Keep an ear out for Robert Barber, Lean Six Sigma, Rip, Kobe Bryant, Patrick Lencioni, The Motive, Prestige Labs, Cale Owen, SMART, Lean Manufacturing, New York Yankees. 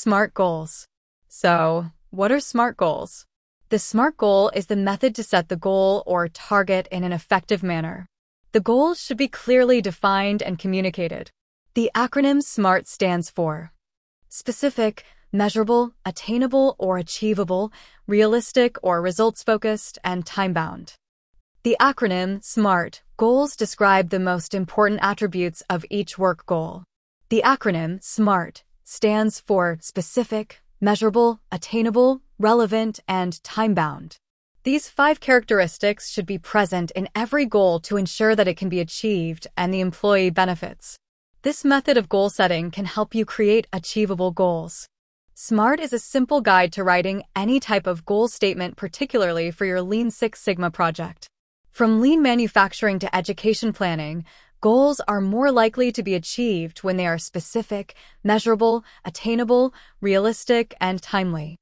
SMART goals. So, what are SMART goals? The SMART goal is the method to set the goal or target in an effective manner. The goals should be clearly defined and communicated. The acronym SMART stands for specific, measurable, attainable or achievable, realistic or results-focused, and time-bound. The acronym SMART goals describe the most important attributes of each work goal. The acronym SMART stands for specific, measurable, attainable, relevant, and time-bound. These 5 characteristics should be present in every goal to ensure that it can be achieved and the employee benefits. This method of goal setting can help you create achievable goals. SMART is a simple guide to writing any type of goal statement, particularly for your Lean Six Sigma project. From lean manufacturing to education planning, goals are more likely to be achieved when they are specific, measurable, attainable, realistic, and timely.